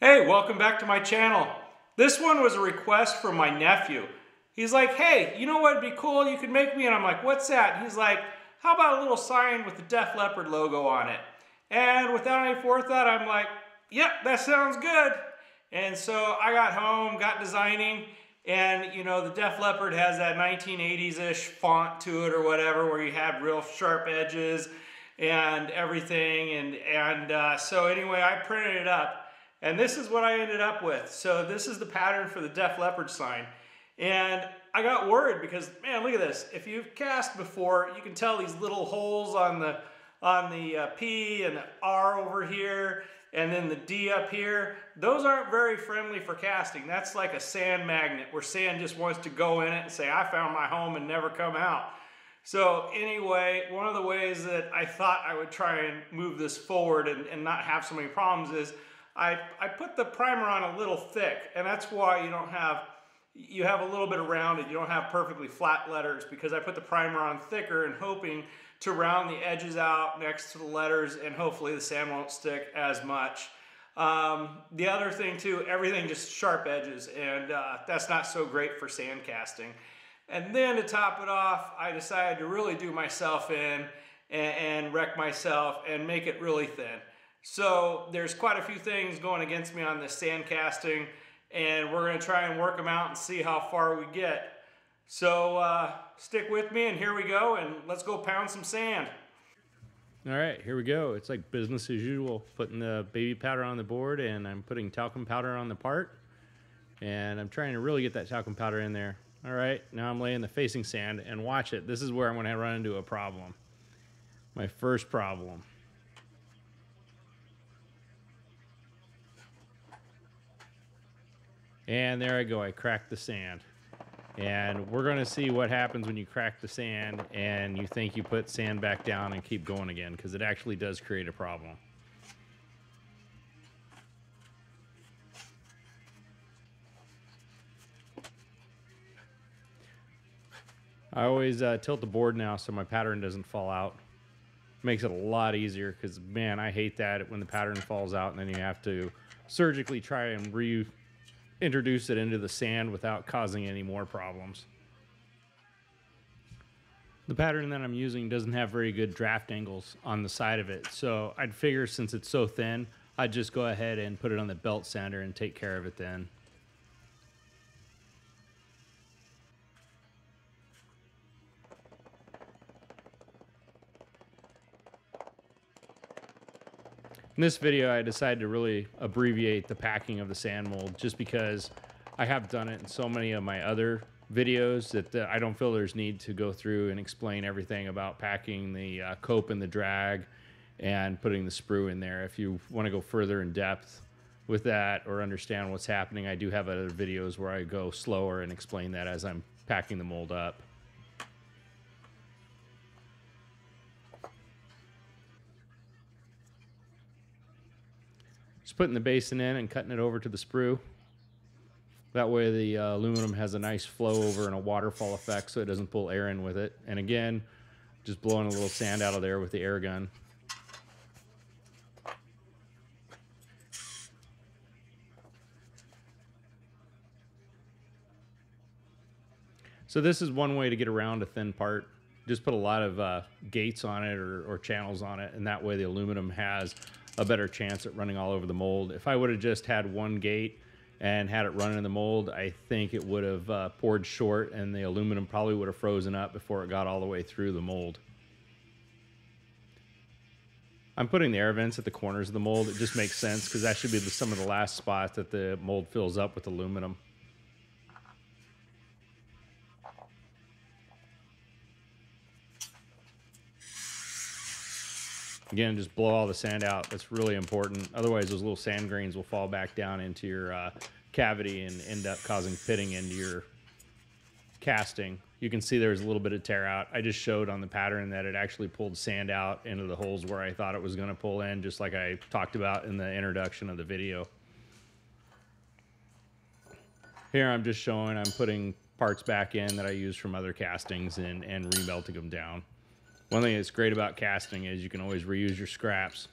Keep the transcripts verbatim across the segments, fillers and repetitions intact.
Hey, welcome back to my channel. This one was a request from my nephew. He's like, hey, you know what would be cool? You could make me. And I'm like, what's that? And he's like, how about a little sign with the Def Leppard logo on it? And without any forethought, I'm like, yep, that sounds good. And so I got home, got designing, and you know, the Def Leppard has that nineteen eighties-ish font to it or whatever, where you have real sharp edges and everything. And, and uh, so anyway, I printed it up. And this is what I ended up with. So this is the pattern for the Def Leppard sign. And I got worried because, man, look at this. If you've cast before, you can tell these little holes on the, on the uh, P and the R over here, and then the D up here. Those aren't very friendly for casting. That's like a sand magnet where sand just wants to go in it and say, I found my home and never come out. So anyway, one of the ways that I thought I would try and move this forward and, and not have so many problems is I, I put the primer on a little thick, and that's why you don't have, you have a little bit of rounded, you don't have perfectly flat letters, because I put the primer on thicker and hoping to round the edges out next to the letters, and hopefully the sand won't stick as much. Um, the other thing too, everything just sharp edges, and uh, that's not so great for sand casting. And then to top it off, I decided to really do myself in and, and wreck myself and make it really thin. So there's quite a few things going against me on this sand casting, and we're going to try and work them out and see how far we get. So uh, stick with me, and here we go, and let's go pound some sand. All right, here we go. It's like business as usual, putting the baby powder on the board, and I'm putting talcum powder on the part, and I'm trying to really get that talcum powder in there. All right, now I'm laying the facing sand, and watch it. This is where I'm going to run into a problem. My first problem. And there I go, I cracked the sand. And we're gonna see what happens when you crack the sand and you think you put sand back down and keep going again, because it actually does create a problem. I always uh, tilt the board now so my pattern doesn't fall out. Makes it a lot easier, because man, I hate that when the pattern falls out and then you have to surgically try and re- introduce it into the sand without causing any more problems. The pattern that I'm using doesn't have very good draft angles on the side of it, so I'd figure since it's so thin, I'd just go ahead and put it on the belt sander and take care of it then. In this video, I decided to really abbreviate the packing of the sand mold, just because I have done it in so many of my other videos that the, I don't feel there's need to go through and explain everything about packing the uh, cope and the drag and putting the sprue in there. If you want to go further in depth with that or understand what's happening, I do have other videos where I go slower and explain that as I'm packing the mold up. Just putting the basin in and cutting it over to the sprue. That way the uh, aluminum has a nice flow over and a waterfall effect, so it doesn't pull air in with it. And again, just blowing a little sand out of there with the air gun. So this is one way to get around a thin part. Just put a lot of uh, gates on it or, or channels on it, and that way the aluminum has a better chance at running all over the mold. If I would have just had one gate and had it run in the mold, I think it would have uh, poured short, and the aluminum probably would have frozen up before it got all the way through the mold. I'm putting the air vents at the corners of the mold. It just makes sense, because that should be the, some of the last spots that the mold fills up with aluminum. Again, just blow all the sand out. That's really important. Otherwise, those little sand grains will fall back down into your uh, cavity and end up causing pitting into your casting. You can see there's a little bit of tear out. I just showed on the pattern that it actually pulled sand out into the holes where I thought it was going to pull in, just like I talked about in the introduction of the video. Here I'm just showing I'm putting parts back in that I use from other castings and, and remelting them down. One thing that's great about casting is you can always reuse your scraps.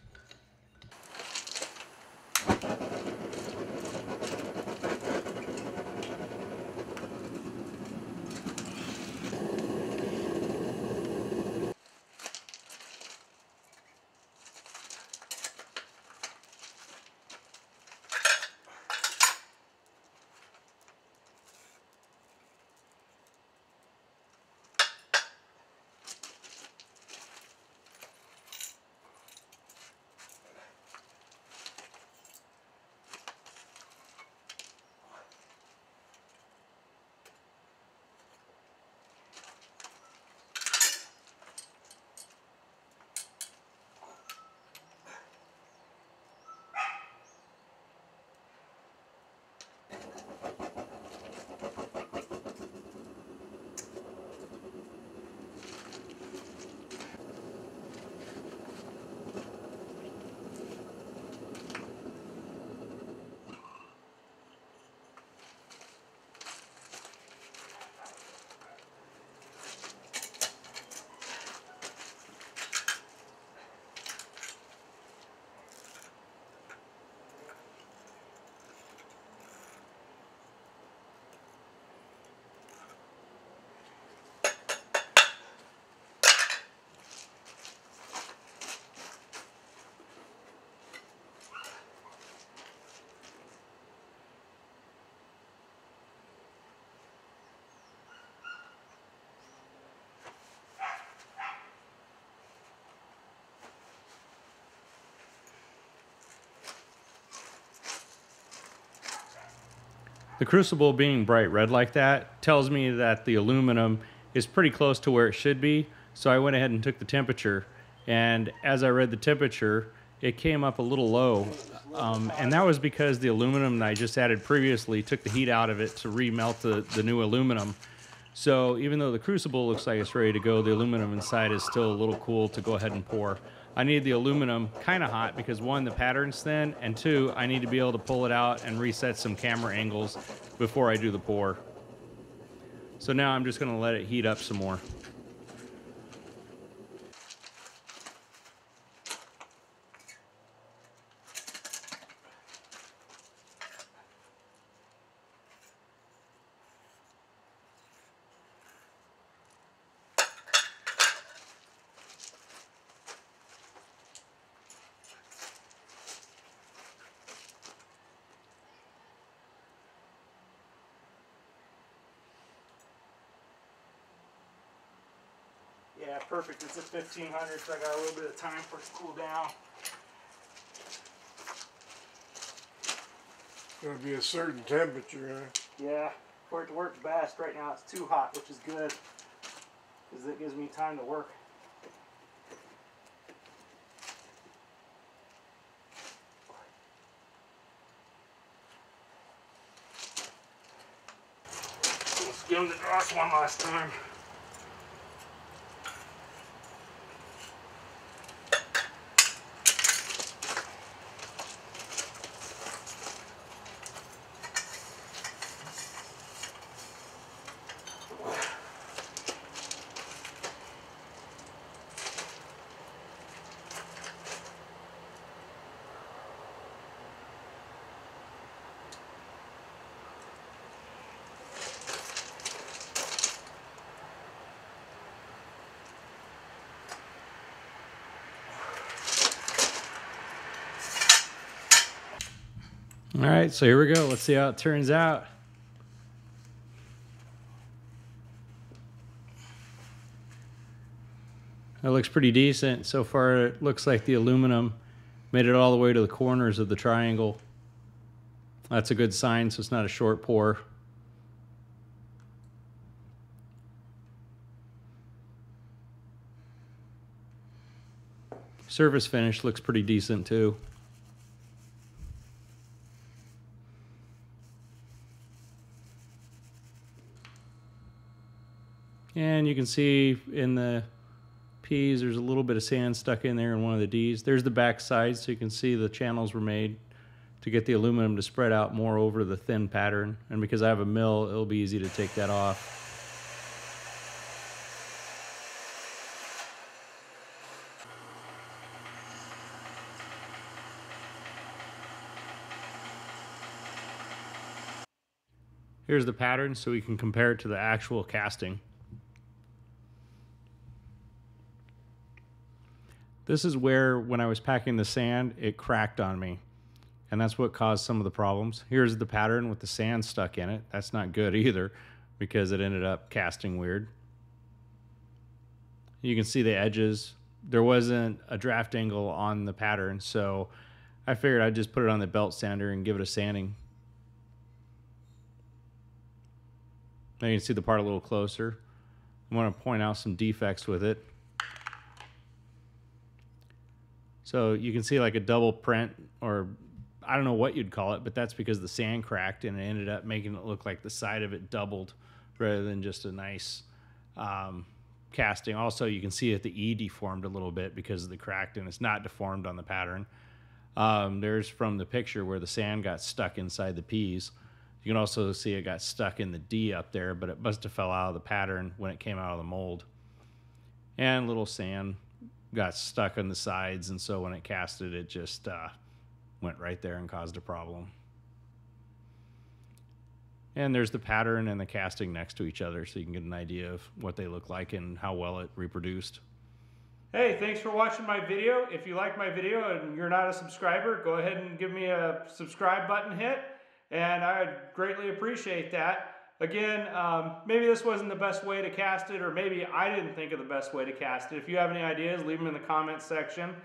The crucible being bright red like that tells me that the aluminum is pretty close to where it should be, so I went ahead and took the temperature, and as I read the temperature it came up a little low, um, and that was because the aluminum that I just added previously took the heat out of it to remelt the, the new aluminum. So even though the crucible looks like it's ready to go, the aluminum inside is still a little cool to go ahead and pour. I need the aluminum kind of hot because one, the pattern's thin, and two, I need to be able to pull it out and reset some camera angles before I do the pour. So now I'm just gonna let it heat up some more. Yeah, perfect. It's at fifteen hundred, so I got a little bit of time for it to cool down. It's going to be a certain temperature, huh? Yeah, for it to work best, right now it's too hot, which is good, because it gives me time to work. Let's give them the dross one last time. All right, so here we go. Let's see how it turns out. That looks pretty decent. So far, it looks like the aluminum made it all the way to the corners of the triangle. That's a good sign, so it's not a short pour. Surface finish looks pretty decent too. And you can see in the P's, there's a little bit of sand stuck in there in one of the D's. There's the back side, so you can see the channels were made to get the aluminum to spread out more over the thin pattern. And because I have a mill, it'll be easy to take that off. Here's the pattern so we can compare it to the actual casting. This is where, when I was packing the sand, it cracked on me, and that's what caused some of the problems. Here's the pattern with the sand stuck in it. That's not good either, because it ended up casting weird. You can see the edges. There wasn't a draft angle on the pattern, so I figured I'd just put it on the belt sander and give it a sanding. Now you can see the part a little closer. I want to point out some defects with it. So you can see like a double print, or I don't know what you'd call it, but that's because the sand cracked and it ended up making it look like the side of it doubled rather than just a nice um, casting. Also, you can see that the E deformed a little bit because of the cracked, and it's not deformed on the pattern. Um, there's from the picture where the sand got stuck inside the P's. You can also see it got stuck in the D up there, but it must have fell out of the pattern when it came out of the mold. And little sand got stuck on the sides, and so when it casted, it just uh, went right there and caused a problem. And there's the pattern and the casting next to each other, so you can get an idea of what they look like and how well it reproduced. Hey, thanks for watching my video. If you like my video and you're not a subscriber, go ahead and give me a subscribe button hit, and I would greatly appreciate that. Again, um, maybe this wasn't the best way to cast it, or maybe I didn't think of the best way to cast it. If you have any ideas, leave them in the comments section.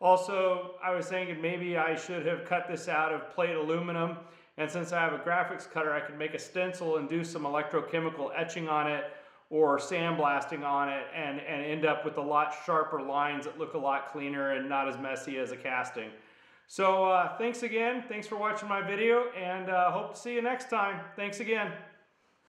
Also, I was thinking maybe I should have cut this out of plate aluminum, and since I have a graphics cutter, I could make a stencil and do some electrochemical etching on it or sandblasting on it, and, and end up with a lot sharper lines that look a lot cleaner and not as messy as a casting. So uh, thanks again. Thanks for watching my video, and uh, hope to see you next time. Thanks again.